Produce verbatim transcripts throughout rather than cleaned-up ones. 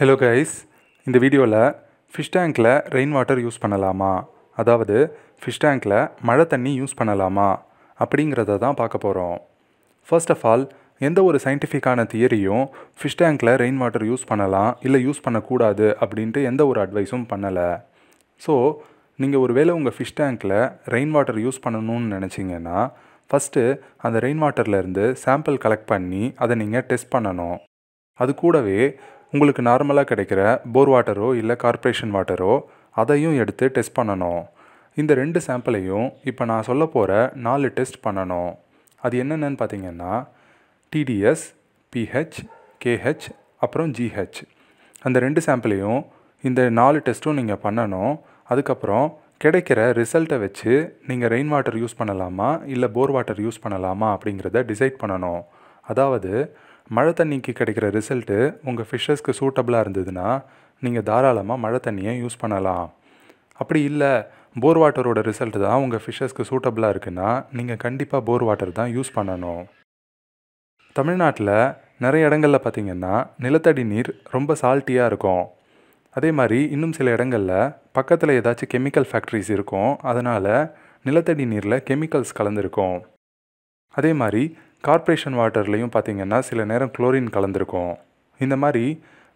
Hello guys, in the video la fish tank la rain water use pannalama adavadhu fish tank la mala thanni use pannalama appingiradha dhaan paaka porom. First of all, endha oru scientific ana theory um fish tank la rain water use pannalam illa use panna koodadhu appdinte endha oru advice um pannala. So neenga oru vela unga fish tank la rain water use pannanum nu nenacheenga na first andha rain water la irundhu sample collect panni adha neenga test pannanum. Adu koodave உங்களுக்கு நார்மலாக கிடைக்கிற போர் வாட்டரோ இல்லை corporation வாட்டரோ அதையும் எடுத்து test பண்ணணும். இந்த ரெண்டு சாம்பிளையும் இப்போ நான் சொல்ல போகிற நாலு டெஸ்ட் பண்ணணும். அது என்னென்னு பார்த்தீங்கன்னா டிடிஎஸ், பிஹெச், கேஹெச் அப்புறம் ஜிஹெச். அந்த ரெண்டு சாம்பிளையும் இந்த நாலு டெஸ்ட்டும் நீங்கள் பண்ணணும். அதுக்கப்புறம் கிடைக்கிற ரிசல்ட்டை வச்சு நீங்கள் ரெயின் வாட்டர் யூஸ் பண்ணலாமா இல்லை போர் வாட்டர் யூஸ் பண்ணலாமா அப்படிங்கிறத டிசைட் பண்ணணும். அதாவது மழை தண்ணிக்கு கிடைக்கிற ரிசல்ட்டு உங்கள் ஃபிஷ்ஷஸ்க்கு சூட்டபுளாக இருந்ததுன்னா நீங்கள் தாராளமாக மழை தண்ணியை யூஸ் பண்ணலாம். அப்படி இல்லை போர் வாட்டரோட ரிசல்ட்டு தான் உங்கள் ஃபிஷ்ஷஸ்க்கு சூட்டபுளாக இருக்குன்னா நீங்கள் கண்டிப்பாக போர் வாட்டர் தான் யூஸ் பண்ணணும். தமிழ்நாட்டில் நிறைய இடங்களில் பார்த்திங்கன்னா நிலத்தடி நீர் ரொம்ப சால்ட்டியாக இருக்கும். அதே மாதிரி இன்னும் சில இடங்களில் பக்கத்தில் ஏதாச்சும் கெமிக்கல் ஃபேக்ட்ரிஸ் இருக்கும். அதனால் நிலத்தடி நீரில் கெமிக்கல்ஸ் கலந்துருக்கும். அதே மாதிரி கார்ப்பரேஷன் வாட்டர்லேயும் பார்த்திங்கன்னா சில நேரம் குளோரின் கலந்துருக்கும். இந்த மாதிரி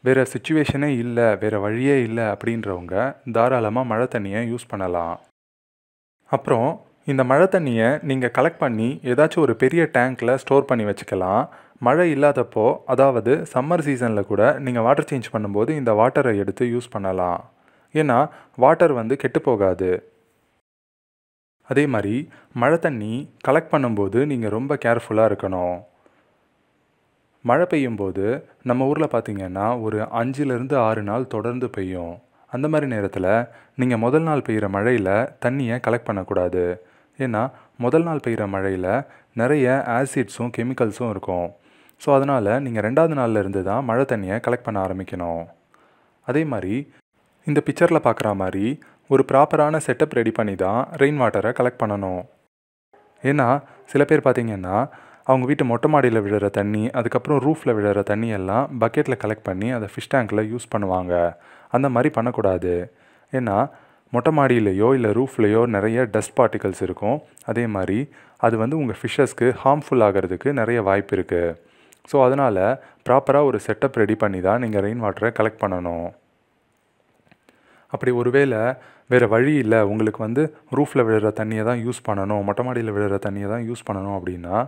வேறு சுச்சுவேஷனே இல்லை, வேறு வழியே இல்லை அப்படின்றவங்க தாராளமாக மழை தண்ணியை யூஸ் பண்ணலாம். அப்புறம் இந்த மழை தண்ணியை நீங்கள் கலெக்ட் பண்ணி ஏதாச்சும் ஒரு பெரிய டேங்க்கில் ஸ்டோர் பண்ணி வச்சுக்கலாம். மழை இல்லாதப்போ, அதாவது சம்மர் சீசனில் கூட நீங்கள் வாட்டர் சேஞ்ச் பண்ணும்போது இந்த வாட்டரை எடுத்து யூஸ் பண்ணலாம். ஏன்னா வாட்டர் வந்து கெட்டு போகாது. அதே மாதிரி மழை தண்ணி கலெக்ட் பண்ணும்போது நீங்கள் ரொம்ப கேர்ஃபுல்லாக இருக்கணும். மழை பெய்யும்போது நம்ம ஊரில் பார்த்திங்கன்னா ஒரு அஞ்சுலேருந்து ஆறு நாள் தொடர்ந்து பெய்யும். அந்த மாதிரி நேரத்தில் நீங்கள் முதல் நாள் பெய்கிற மழையில் தண்ணியை கலெக்ட் பண்ணக்கூடாது. ஏன்னா முதல் நாள் பெய்கிற மழையில் நிறைய ஆசிட்ஸும் கெமிக்கல்ஸும் இருக்கும். ஸோ அதனால் நீங்கள் ரெண்டாவது நாள்லேருந்து தான் மழை தண்ணியை கலெக்ட் பண்ண ஆரம்பிக்கணும். அதே மாதிரி இந்த பிக்சரில் பார்க்குற மாதிரி ஒரு ப்ராப்பரான செட்டப் ரெடி பண்ணி தான் ரெயின் வாட்டரை கலெக்ட் பண்ணணும். ஏன்னா சில பேர் பார்த்திங்கன்னா அவங்க வீட்டு மொட்டை மாடியில் விழுற தண்ணி, அதுக்கப்புறம் ரூஃபில் விழுற தண்ணி எல்லாம் பக்கெட்டில் கலெக்ட் பண்ணி அதை ஃபிஷ் டேங்கில் யூஸ் பண்ணுவாங்க. அந்த மாதிரி பண்ணக்கூடாது. ஏன்னா மொட்டை மாடியிலையோ இல்லை ரூஃப்லேயோ நிறைய டஸ்ட் பார்ட்டிகல்ஸ் இருக்கும். அதே மாதிரி அது வந்து உங்கள் ஃபிஷ்ஷஸ்க்கு ஹார்ம்ஃபுல் ஆகிறதுக்கு நிறைய வாய்ப்பு இருக்குது. ஸோ அதனால் ப்ராப்பராக ஒரு செட்டப் ரெடி பண்ணி தான் நீங்கள் ரெயின் வாட்டரை கலெக்ட் பண்ணணும். அப்படி ஒருவேளை வேறு வழி இல்லை, உங்களுக்கு வந்து ரூஃபில் விழுற தண்ணியை தான் யூஸ் பண்ணணும், மொட்டை மாடியில் விழுற தண்ணியை தான் யூஸ் பண்ணணும் அப்படின்னா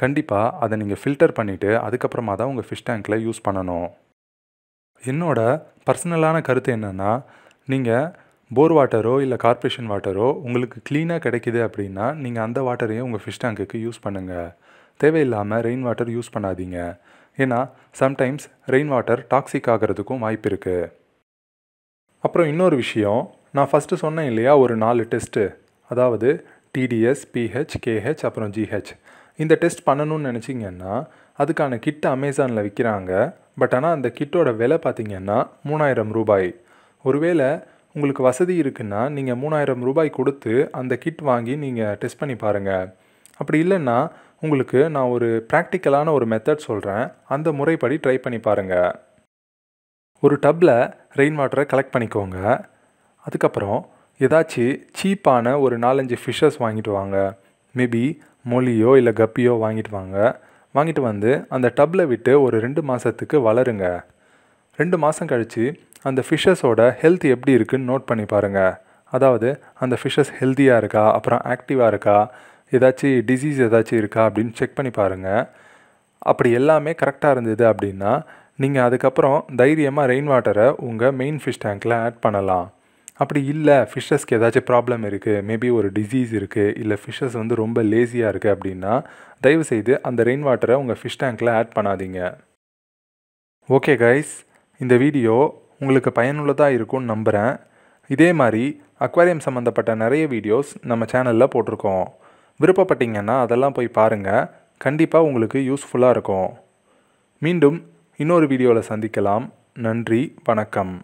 கண்டிப்பாக அதை நீங்கள் ஃபில்டர் பண்ணிவிட்டு அதுக்கப்புறமா தான் உங்கள் ஃபிஷ் டேங்கில் யூஸ் பண்ணணும். என்னோட பர்சனலான கருத்து என்னென்னா, நீங்கள் போர் வாட்டரோ இல்லை கார்ப்பரேஷன் வாட்டரோ உங்களுக்கு க்ளீனாக கிடைக்கிது அப்படின்னா நீங்கள் அந்த வாட்டரையே உங்கள் ஃபிஷ் டேங்குக்கு யூஸ் பண்ணுங்கள். தேவையில்லாமல் ரெயின் வாட்டர் யூஸ் பண்ணாதீங்க. ஏன்னா சம்டைம்ஸ் ரெயின் வாட்டர் டாக்ஸிக் ஆகிறதுக்கும் வாய்ப்பு இருக்குது. அப்புறம் இன்னொரு விஷயம், நான் ஃபஸ்ட்டு சொன்னேன் இல்லையா ஒரு நாலு டெஸ்ட்டு, அதாவது டிடிஎஸ், பிஹெச், கேஹெச் அப்புறம் ஜிஹெச். இந்த டெஸ்ட் பண்ணணும்னு நினச்சிங்கன்னா அதுக்கான கிட் அமேசானில் விற்கிறாங்க. பட் ஆனால் அந்த கிட்டோட விலை பார்த்திங்கன்னா மூணாயிரம் ரூபாய். ஒருவேளை உங்களுக்கு வசதி இருக்குன்னா நீங்கள் மூணாயிரம் ரூபாய் கொடுத்து அந்த கிட் வாங்கி நீங்கள் டெஸ்ட் பண்ணி பாருங்கள். அப்படி இல்லைன்னா உங்களுக்கு நான் ஒரு ப்ராக்டிக்கலான ஒரு மெத்தட் சொல்கிறேன், அந்த முறைப்படி ட்ரை பண்ணி பாருங்கள். ஒரு டப்பில் ரெயின் வாட்டரை கலெக்ட் பண்ணிக்கோங்க. அதுக்கப்புறம் ஏதாச்சும் சீப்பான ஒரு நாலஞ்சு ஃபிஷ்ஷஸ் வாங்கிட்டு வாங்க. மேபி மொலியோ இல்லை கப்பியோ வாங்கிட்டு வாங்க. வாங்கிட்டு வந்து அந்த டப்பில் விட்டு ஒரு ரெண்டு மாதத்துக்கு வளருங்க. ரெண்டு மாதம் கழித்து அந்த ஃபிஷ்ஷஸோட ஹெல்த் எப்படி இருக்குதுன்னு நோட் பண்ணி பாருங்கள். அதாவது அந்த ஃபிஷ்ஷஸ் ஹெல்த்தியாக இருக்கா, அப்புறம் ஆக்டிவாக இருக்கா, ஏதாச்சும் டிசீஸ் ஏதாச்சும் இருக்கா அப்படின்னு செக் பண்ணி பாருங்கள். அப்படி எல்லாமே கரெக்டாக இருந்தது அப்படின்னா நீங்கள் அதுக்கப்புறம் தைரியமாக ரெயின் வாட்டரை உங்கள் மெயின் ஃபிஷ் டேங்கில் ஆட் பண்ணலாம். அப்படி இல்லை ஃபிஷ்ஷஸ்க்கு ஏதாச்சும் ப்ராப்ளம் இருக்குது, மேபி ஒரு டிசீஸ் இருக்குது, இல்லை ஃபிஷ்ஷஸ் வந்து ரொம்ப லேசியாக இருக்குது அப்படின்னா தயவுசெய்து அந்த ரெயின் வாட்டரை உங்கள் ஃபிஷ் டேங்கில் ஆட் பண்ணாதீங்க. ஓகே கைஸ், இந்த வீடியோ உங்களுக்கு பயனுள்ளதாக இருக்கும்னு நம்புகிறேன். இதே மாதிரி அக்வாரியம் சம்மந்தப்பட்ட நிறைய வீடியோஸ் நம்ம சேனலில் போட்டிருக்கோம். விருப்பப்பட்டீங்கன்னா அதெல்லாம் போய் பாருங்கள். கண்டிப்பாக உங்களுக்கு யூஸ்ஃபுல்லாக இருக்கும். மீண்டும் இன்னொரு வீடியோவில் சந்திக்கலாம். நன்றி, வணக்கம்.